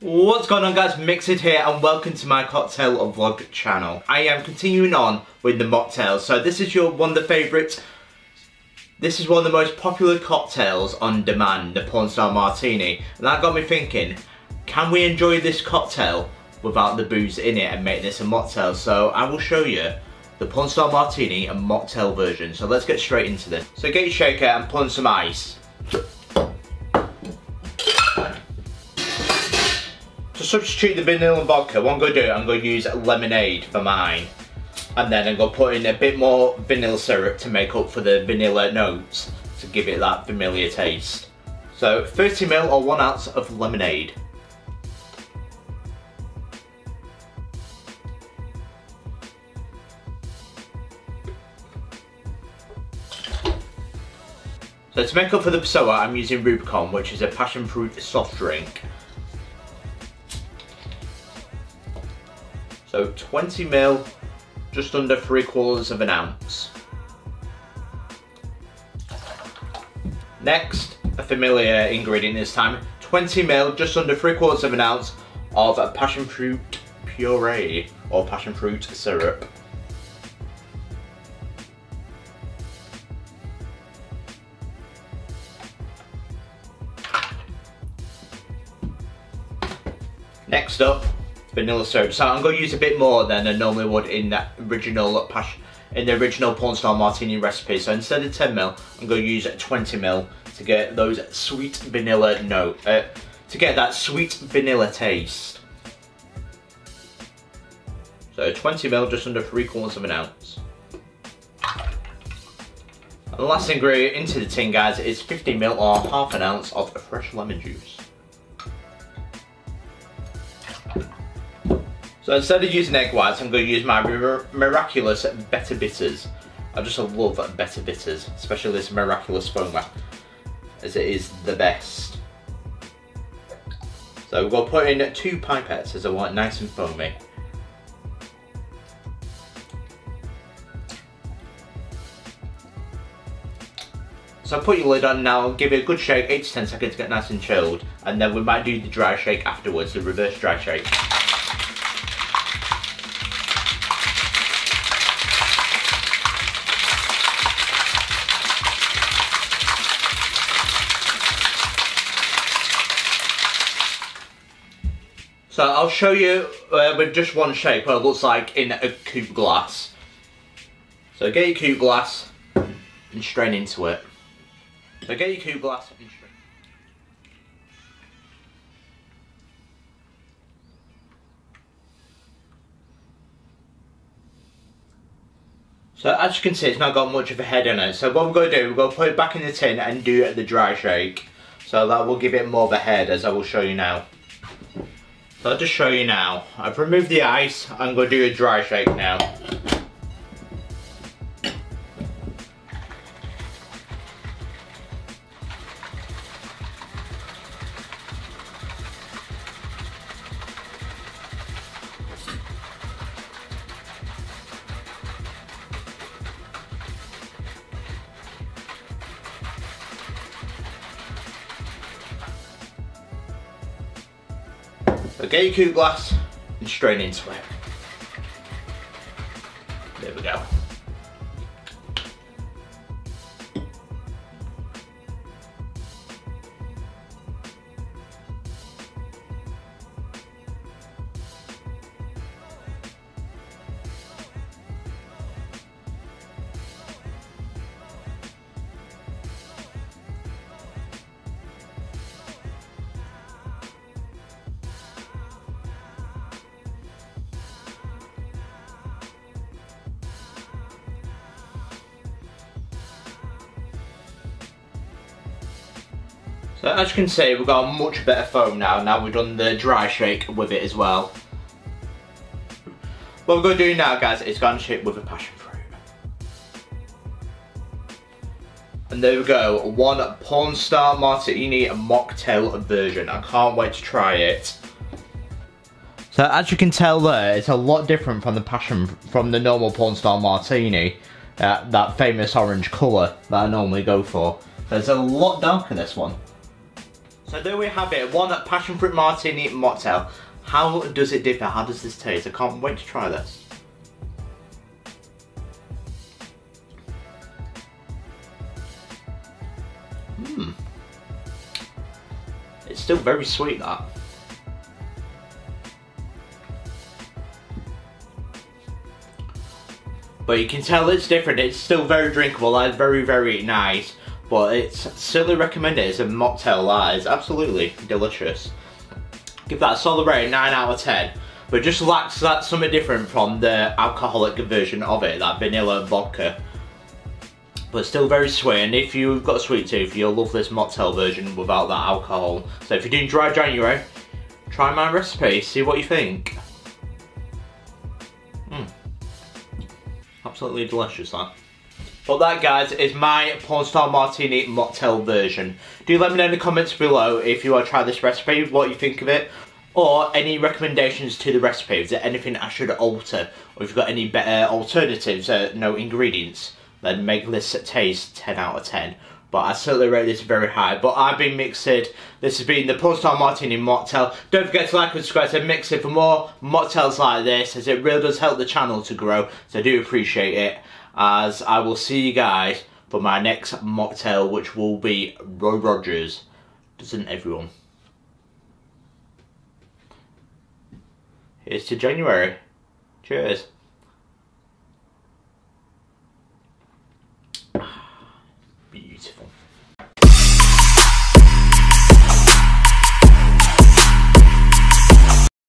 What's going on, guys? MixedSid here and welcome to my cocktail vlog channel. I am continuing on with the mocktails. So this is one of the most popular cocktails on demand, the Pornstar Martini. And that got me thinking, can we enjoy this cocktail without the booze in it and make this a mocktail? So I will show you the Pornstar Martini and mocktail version. So let's get straight into this. So get your shaker and pour in some ice. To substitute the vanilla and vodka, what I'm going to do, I'm going to use lemonade for mine. And then I'm going to put in a bit more vanilla syrup to make up for the vanilla notes, to give it that familiar taste. So 30 ml or 1 ounce of lemonade. So to make up for the sour, I'm using Rubicon, which is a passion fruit soft drink. So 20 ml, just under 3/4 of an ounce. Next, a familiar ingredient this time, 20 ml, just under 3/4 of an ounce of a passion fruit puree or passion fruit syrup. Next up, vanilla syrup. So I'm going to use a bit more than I normally would in that original Pornstar Martini recipe. So instead of 10 ml, I'm going to use 20 ml to get those sweet vanilla note, to get that sweet vanilla taste. So 20 ml, just under 3/4 of an ounce. And the last ingredient into the tin, guys, is 50 ml or 1/2 ounce of fresh lemon juice. So instead of using egg whites, I'm going to use my Miraculous Better Bitters. I just love Better Bitters, especially this Miraculous Foamer, as it is the best. So we're going to put in 2 pipettes as I want it nice and foamy. So put your lid on now, give it a good shake, 8 to 10 seconds to get nice and chilled. And then we might do the dry shake afterwards, the reverse dry shake. So I'll show you with just 1 shake what it looks like in a coupe glass. So get your coupe glass and strain into it. So get your coupe glass and strain. So as you can see, it's not got much of a head on it. So what we're going to do, we're going to put it back in the tin and do the dry shake. So that will give it more of a head, as I will show you now. So I'll just show you now. I've removed the ice. I'm going to do a dry shake now. So get your coupe glass and strain into it. There we go. So as you can see, we've got a much better foam now. Now we've done the dry shake with it as well. What we're going to do now, guys, is garnish it with a passion fruit. And there we go, one Pornstar Martini mocktail version. I can't wait to try it. So as you can tell there, it's a lot different from the normal Pornstar Martini, that famous orange colour that I normally go for. There's a lot darker in this one. So there we have it, one passion fruit martini mocktail. How does it differ? How does this taste? I can't wait to try this. It's still very sweet, that. But you can tell it's different. It's still very drinkable. That is very, very nice. But it's certainly recommended as a mocktail. That is absolutely delicious. Give that a solid rating, 9 out of 10. But just lacks that something different from the alcoholic version of it, that vanilla vodka. But still very sweet, and if you've got a sweet tooth, you'll love this mocktail version without that alcohol. So if you're doing Dry January, try my recipe, see what you think. Absolutely delicious, that. But that, guys, is my Pornstar Martini mocktail version. Do let me know in the comments below if you want to try this recipe, what you think of it, or any recommendations to the recipe. Is there anything I should alter, or if you've got any better alternatives, no ingredients, then make this taste 10 out of 10. But I certainly rate this very high. But I've been MixedSid. This has been the Pornstar Martini mocktail. Don't forget to like and subscribe to MixedSid for more mocktails like this, as it really does help the channel to grow. So I do appreciate it. As I will see you guys for my next mocktail, which will be Roy Rogers. Doesn't everyone? Here's to January. Cheers.